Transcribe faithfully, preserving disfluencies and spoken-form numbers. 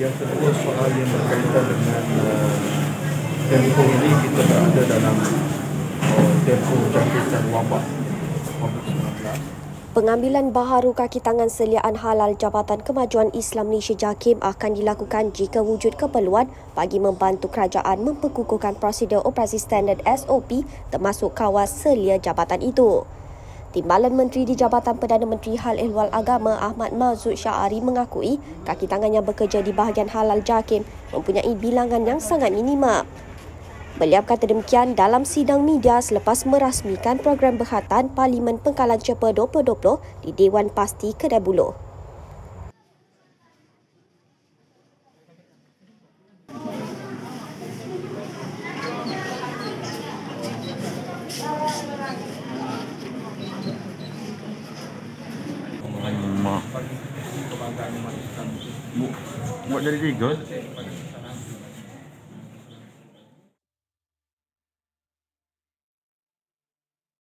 Yang kedua, soal yang berkaitan dengan uh, tempoh ini kita berada dalam uh, tempoh jangkitan wabak covid sembilan belas. Pengambilan baharu kaki tangan seliaan halal Jabatan Kemajuan Islam Malaysia JAKIM akan dilakukan jika wujud keperluan bagi membantu kerajaan memperkukuhkan prosedur operasi standard S O P termasuk kawal selia jabatan itu. Timbalan Menteri di Jabatan Perdana Menteri Hal Ehwal Agama Ahmad Mazud Syahari mengakui kaki tangan yang bekerja di bahagian halal JAKIM mempunyai bilangan yang sangat minima. Beliau kata demikian dalam sidang media selepas merasmikan program berhatan Parlimen Pengkalan Cepa dua ribu dua puluh di Dewan Pasti Kedahulu. Buat dari tiga?